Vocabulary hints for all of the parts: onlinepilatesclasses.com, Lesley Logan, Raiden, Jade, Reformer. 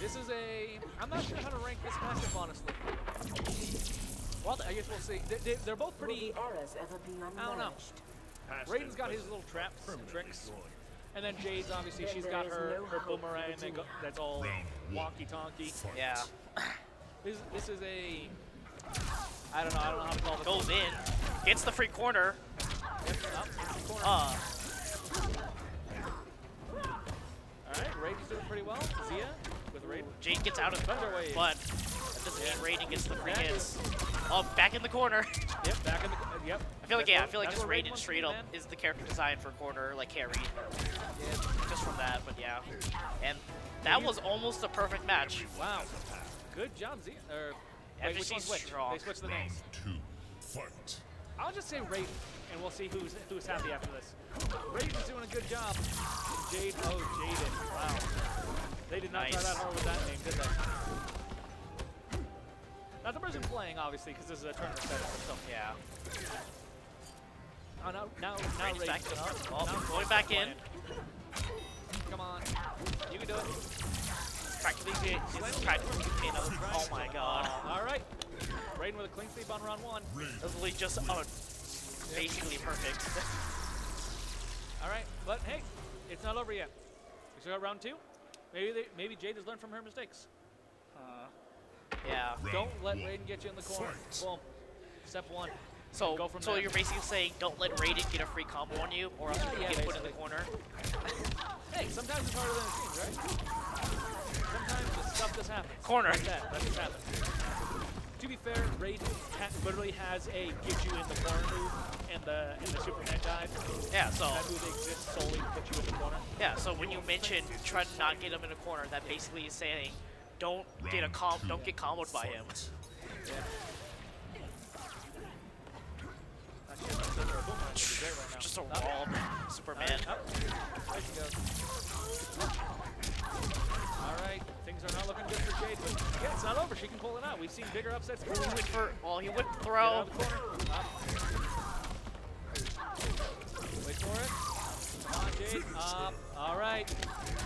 This is a... I'm not sure how to rank this matchup, honestly. Well, I guess we'll see. They're both pretty... I don't know. Raiden's got his little traps and tricks. And then Jade's, obviously, she's got her boomerang that's all wonky-tonky. Yeah. This is a... I don't know how to call this. Goes in. Gets the free corner. Alright, Raiden's doing pretty well. Zia with Raiden. Jade gets out of the way, but that doesn't mean Raiden gets the free hits. Oh, back in the corner. Yep, back in the corner. Yep. I feel like just Raiden straight up is the character design for corner, like carry. Yeah. Just from that, but yeah. And that was almost a perfect match. Wow. Good job, Zia. Wait, which one's which? They switched the names. I'll just say Raiden, and we'll see who's happy after this. Raiden's doing a good job. Jade, Jaden. Wow. They did not try that hard with that name, did they? Not the person playing, obviously, because this is a tournament setup or something. Yeah. Oh, now Raiden's back to the going back in. Come on. You can do it. Oh my god. All right. Raiden with a clean sweep on round one. This is just basically perfect. All right, but hey, it's not over yet. We still got round two. Maybe Jade has learned from her mistakes. Yeah. Don't let Raiden get you in the corner. Well, step one. So you're basically saying don't let Raiden get a free combo on you, or else you're gonna get put in the corner. Hey, sometimes it's harder than it seems, right? Sometimes the stuff just happens. Corner. Like that just happens. To be fair, Raiden literally has a get you in the corner move and the Superman dive. Yeah, so that move exists solely to get you in the corner. Yeah, so when you mention try to not get him in the corner, that basically is saying don't get comboed by him. Yeah. Just a wall, Superman. Alright, things are not looking good for Jade, but yeah, it's not over. She can pull it out. We've seen bigger upsets. He would throw. Wait for it. Come on, Jade. Alright.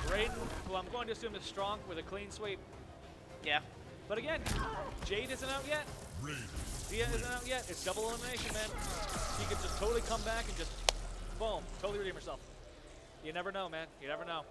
Raiden, who I'm going to assume is strong with a clean sweep. Yeah. But again, Jade isn't out yet. Zia isn't out yet. It's double elimination, man. She could just totally come back and just, boom, totally redeem herself. You never know, man. You never know.